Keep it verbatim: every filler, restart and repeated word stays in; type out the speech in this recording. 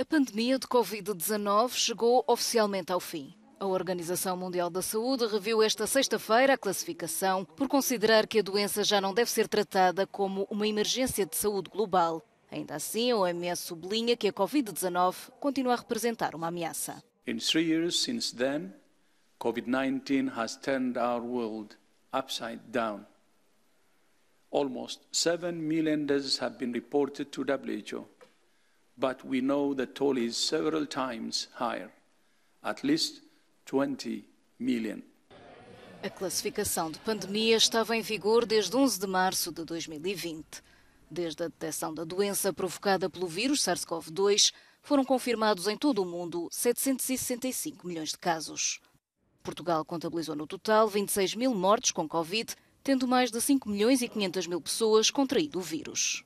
A pandemia de covid dezenove chegou oficialmente ao fim. A Organização Mundial da Saúde reviu esta sexta-feira a classificação por considerar que a doença já não deve ser tratada como uma emergência de saúde global. Ainda assim, a O M S sublinha que a covid dezenove continua a representar uma ameaça. In three years since then, covid nineteen has turned our world upside down. Almost seven million deaths have been reported to W H O, but we know the toll is several times higher, at least twenty million. A classificação de pandemia estava em vigor desde onze de março de dois mil e vinte. Desde a detecção da doença provocada pelo vírus SARS-CoV dois, foram confirmados em todo o mundo setecentos e sessenta e cinco milhões de casos. Portugal contabilizou no total vinte e seis mil mortes com Covid, tendo mais de cinco milhões e quinhentas mil pessoas contraído o vírus.